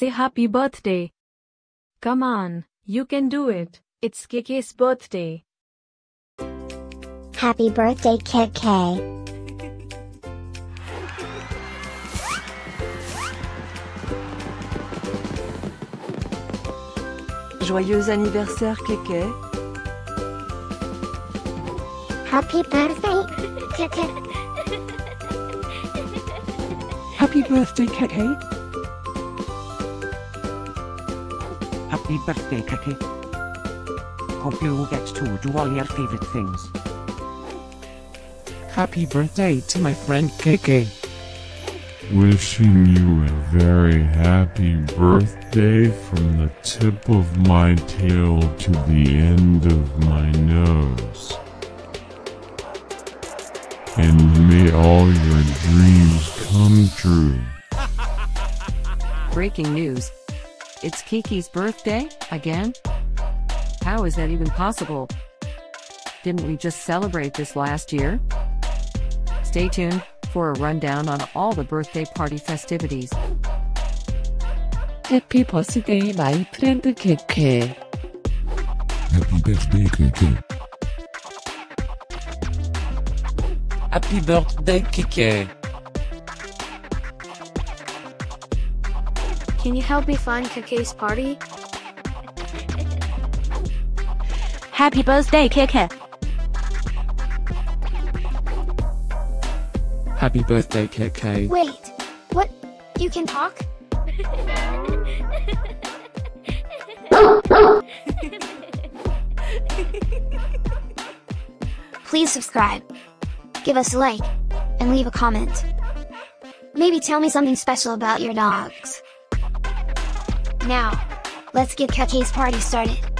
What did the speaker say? say happy birthday. Come on, you can do it. It's Keke's birthday. Happy birthday, Keke. Joyeux anniversaire, Keke. Happy birthday, Keke. Happy birthday, Keke. Happy birthday, Keke. Hope you get to do all your favorite things. Happy birthday to my friend Keke. Wishing you a very happy birthday from the tip of my tail to the end of my nose. And may all your dreams come true. Breaking news. It's Keke's birthday, again? How is that even possible? Didn't we just celebrate this last year? Stay tuned for a rundown on all the birthday party festivities. Happy birthday, my friend Keke. Happy birthday, Keke. Happy birthday, Keke. Can you help me find Keke's party? Happy birthday, Keke. Happy birthday, Keke. Wait, what? You can talk? Please subscribe, give us a like, and leave a comment. Maybe tell me something special about your dogs. Now, let's get Keke's party started.